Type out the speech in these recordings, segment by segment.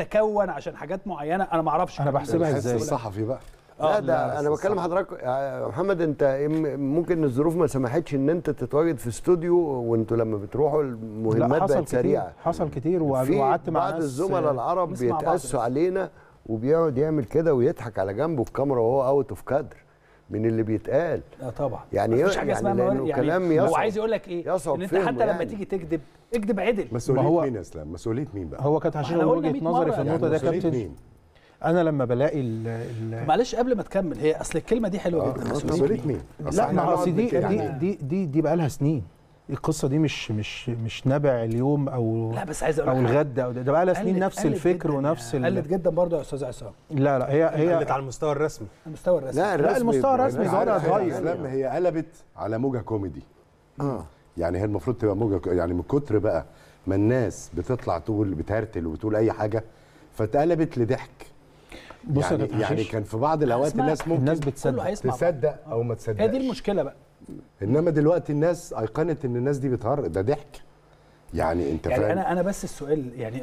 يتكون عشان حاجات معينه انا ما اعرفش. انا بحسبها ازاي الصحفي بقى؟ لا ده انا بكلم حضرتك يا محمد، انت ممكن الظروف ما سمحتش ان انت تتواجد في استوديو، وانتوا لما بتروحوا المهمات بقت سريعه. حصل كتير وقعدت مع بعض الزملاء العرب بيتقاسوا علينا، وبيقعد يعمل كده ويضحك على جنبه الكاميرا وهو اوت اوف كادر من اللي بيتقال. لا طبعا مفيش حاجه اسمها يعني هو عايز يقول لك ايه؟ ان انت حتى لما تيجي تكذب اكذب عدل. مسؤوليه مين يا اسلام؟ مسؤوليه مين بقى؟ هو كانت عشان وجهه نظري في النقطه ده كابتن. انا لما بلاقي معلش قبل ما تكمل، هي اصل الكلمه دي حلوه جدا. مسؤوليه مين؟ لا ما اصل دي يعني دي دي دي بقى لها سنين. القصه دي مش نبع اليوم او لا بس عايز اقول او الغد او ده بقى لها سنين نفس الفكر ونفس قلت جدا برضه يا استاذ عصام. لا لا هي قلت على المستوى الرسمي. المستوى الرسمي لا المستوى الرسمي ده اتغير. لا هي قلبت على موجه كوميدي. يعني هي المفروض تبقى موجه، يعني من كتر بقى ما الناس بتطلع تقول بتهرتل وبتقول اي حاجه فاتقلبت لضحك. يعني كان في بعض الاوقات الناس ممكن تصدق او ما تصدقش. هي دي المشكله بقى. انما دلوقتي الناس ايقنت ان الناس دي بتهرج، ده ضحك. يعني انت فاهم يعني انا بس السؤال يعني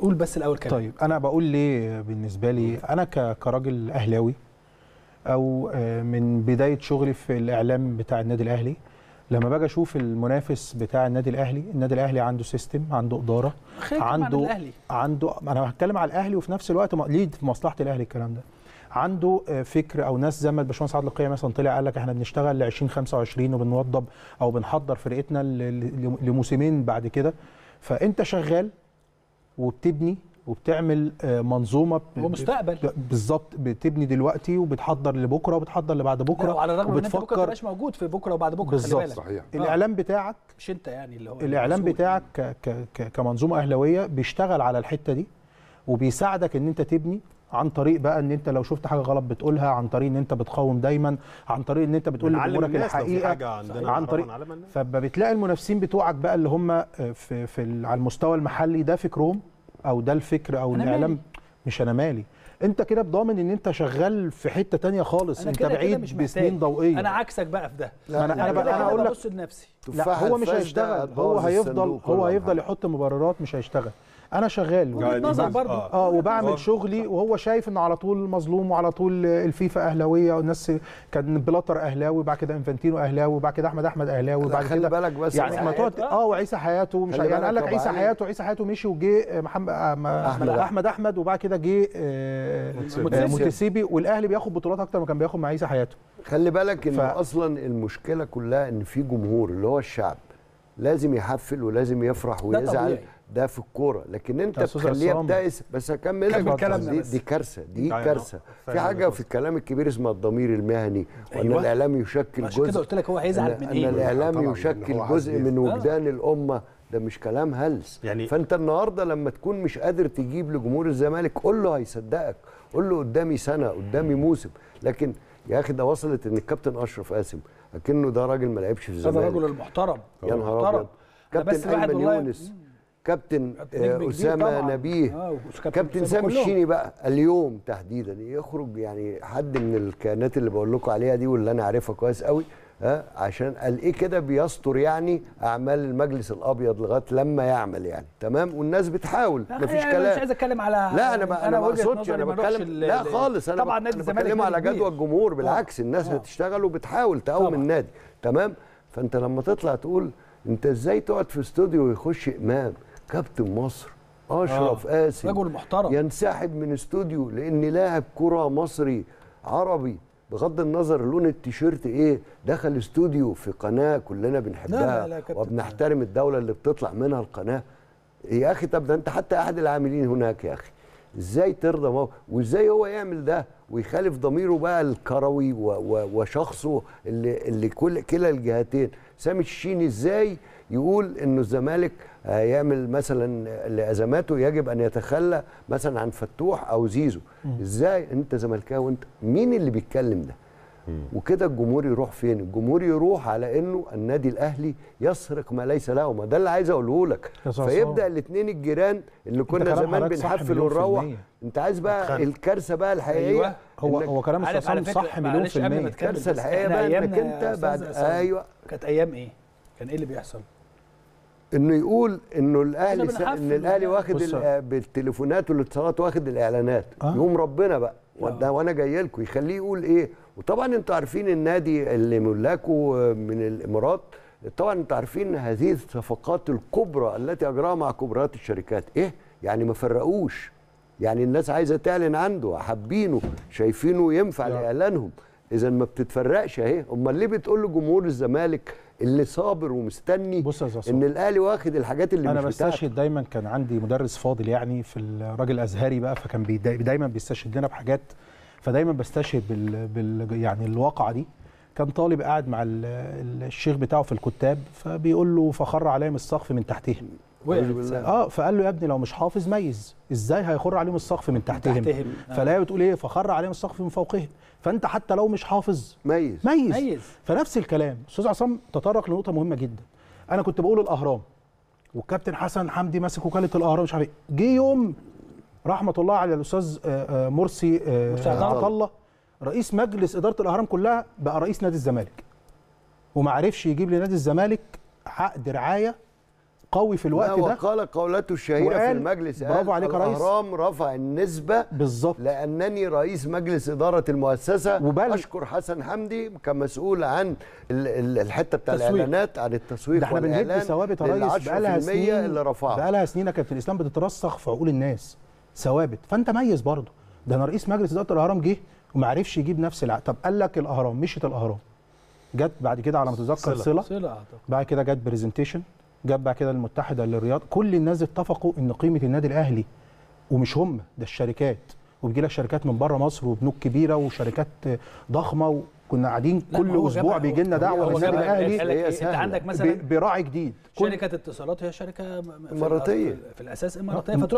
قول بس الاول كلام. طيب انا بقول ليه بالنسبه لي انا كراجل اهلاوي او من بدايه شغلي في الاعلام بتاع النادي الاهلي، لما باجي اشوف المنافس بتاع النادي الاهلي، النادي الاهلي عنده سيستم، عنده اداره، عنده انا هتكلم على الاهلي وفي نفس الوقت ليه في مصلحه الاهلي الكلام ده. عنده فكر او ناس زي ما الباشمهندس عادل القيعي مثلا طلع قال لك احنا بنشتغل ل 2025 وبنوضب او بنحضر فرقتنا لموسمين بعد كده. فانت شغال وبتبني وبتعمل منظومه ومستقبل بالظبط، بتبني دلوقتي وبتحضر لبكره وبتحضر لبعد بكره، وعلى الرغم ان انت بكره ما تبقاش موجود في بكره وبعد بكره بالظبط. صحيح الاعلام بتاعك مش انت يعني اللي هو الاعلام بتاعك كمنظومه اهلاويه بيشتغل على الحته دي وبيساعدك ان انت تبني، عن طريق بقى ان انت لو شفت حاجه غلط بتقولها، عن طريق ان انت بتقاوم دايما، عن طريق ان انت بتقول لجمهورك الحقيقه، عن طريق فبتلاقي المنافسين بتوعك بقى اللي هم في على المستوى المحلي ده فكرهم او ده الفكر او الاعلام. مش انا مالي، انت كده بضامن ان انت شغال في حته تانية خالص، انت بعيد بسنين ضوئيه. انا عكسك بقى في ده. انا اقول لك بص لنفسي، لا هو مش هيشتغل، هو هيفضل يحط مبررات مش هيشتغل. انا شغال وجهه نظر برضه وبعمل شغلي، وهو شايف ان على طول مظلوم وعلى طول الفيفا اهلاويه والناس كان بلاتر اهلاوي، بعد كده انفانتينو اهلاوي، وبعد كده احمد اهلاوي، وبعد كده خلي بالك بس يعني ما تقعد وعيسى حياته مش يعني قال لك عيسى حياته مشي وجه محمد احمد وبعد كده جه متسيبي، والاهلي بياخد بطولات اكتر ما كان بياخد مع عيسى حياته. خلي بالك ان اصلا المشكله كلها ان في جمهور اللي هو الشعب لازم يحفل ولازم يفرح ويزعل، ده في الكوره. لكن انت بتخليها بتائس. بس اكمل الكلام، دي كارثه، دي كارثه. في حاجه في الكلام الكبير اسمها الضمير المهني، وان الاعلام يشكل جزء. عشان كده قلت لك هو هيزعل من ايه؟ ان الاعلام يشكل جزء من وجدان الامه، ده مش كلام هلس. يعني فانت النهارده لما تكون مش قادر تجيب لجمهور الزمالك قول له هيصدقك، قول له قدامي سنه، قدامي موسم. لكن يا اخي ده وصلت ان الكابتن اشرف قاسم اكنه ده راجل ما لعبش في الزمالك، ده الراجل المحترم. يا نهار ابيض، كابتن ايمن يونس، كابتن اسامه نبيه، كابتن سامي الشيني بقى اليوم تحديدا يخرج يعني حد من الكيانات اللي بقول لكم عليها دي واللي انا عارفها كويس قوي، عشان قال ايه كده بيستر يعني اعمال المجلس الابيض لغايه لما يعمل يعني تمام، والناس بتحاول مفيش كلام. انا مش عايز اتكلم على لا انا ما اقصدش، انا بتكلم لا خالص، انا بتكلم على جدوى الجمهور. بالعكس الناس هتشتغل وبتحاول تقوم النادي تمام. فانت لما تطلع تقول انت ازاي تقعد في استوديو ويخش امام كابتن مصر اشرف قاسم رجل محترم ينسحب من استوديو لان لاعب كره مصري عربي بغض النظر لون التيشيرت ايه دخل استوديو في قناه كلنا بنحبها وبنحترم الدوله اللي بتطلع منها القناه. يا اخي طب ده انت حتى احد العاملين هناك يا اخي ازاي ترضى، وازاي هو يعمل ده ويخالف ضميره بقى الكروي وشخصه اللي كلا الجهتين. سامي الشيني ازاي يقول انه الزمالك يعمل مثلا لازماته يجب ان يتخلى مثلا عن فتوح او زيزو، ازاي انت زملكاوي وانت مين اللي بيتكلم ده؟ وكده الجمهور يروح فين؟ الجمهور يروح على انه النادي الاهلي يسرق ما ليس له، ما ده اللي عايز اقوله لك. فيبدا الاثنين الجيران اللي كنا زمان بنحفل ونروح، انت عايز بقى الكارثه بقى الحقيقيه. أيوة. هو كلام الصحفي صح مليون في المية. الكارثه الحقيقيه بقى انك انت بعد كانت ايام ايه؟ كان ايه اللي بيحصل؟ انه يقول انه الاهلي ان الاهلي واخد بالتليفونات والاتصالات واخد الاعلانات. يقوم ربنا بقى وانا جاي لكم يخليه يقول ايه. وطبعا انتوا عارفين النادي اللي ملاكه من الامارات، طبعا انتوا عارفين هذه الصفقات الكبرى التي اجراها مع كبريات الشركات. ايه يعني ما فرقوش، يعني الناس عايزه تعلن عنده، حابينه شايفينه ينفع لاعلانهم، اذا ما بتتفرقش اهي. امال ليه بتقول لجمهور الزمالك اللي صابر ومستني ان الاهلي واخد الحاجات اللي مش بتاعته؟ انا بستشهد دايما، كان عندي مدرس فاضل يعني في الراجل ازهري بقى، فكان دايما بيستشهد لنا بحاجات، فدايما بستشهد يعني الواقعه دي. كان طالب قاعد مع الشيخ بتاعه في الكتاب، فبيقول له فخر عليهم السقف من تحتهم. فقال له يا ابني لو مش حافظ ميز ازاي هيخر عليهم السقف من تحتهم. فلا بتقول ايه فخر عليهم السقف من فوقهم، فانت حتى لو مش حافظ ميز. فنفس الكلام استاذ عصام تطرق لنقطه مهمه جدا. انا كنت بقول الاهرام والكابتن حسن حمدي ماسك وكاله الاهرام مش عارف ايه، جه يوم رحمه الله على الاستاذ مرسي عطا الله رئيس مجلس اداره الاهرام كلها، بقى رئيس نادي الزمالك، وما عرفش يجيب لنادي الزمالك عقد رعايه قوي في الوقت ده. وقال قولته الشهيرة في المجلس، برافو عليك يا ريس، الأهرام رفع النسبة بالظبط لأنني رئيس مجلس إدارة المؤسسة. أشكر حسن حمدي كمسؤول عن الحتة بتاع الإعلانات، عن التسويق. ده احنا بنهد ثوابت يا ريس بقالها سنين يا كابتن اسلام بتترسخ في عقول الناس ثوابت، فأنت ميز برضه. ده أنا رئيس مجلس إدارة الأهرام جه وما عرفش يجيب نفس العقد. طب قال لك الأهرام، مشيت الأهرام، جت بعد كده على ما أتذكر صلة، بعد كده جت بريزنتيشن، جاب بقى كده المتحده للرياض. كل الناس اتفقوا ان قيمه النادي الاهلي، ومش هم ده الشركات، وبيجي لك شركات من بره مصر وبنوك كبيره وشركات ضخمه، وكنا قاعدين كل اسبوع بيجي لنا دعوه للنادي الاهلي. انت عندك مثلا براعي جديد، شركه اتصالات هي شركه اماراتيه في الاساس، اماراتيه.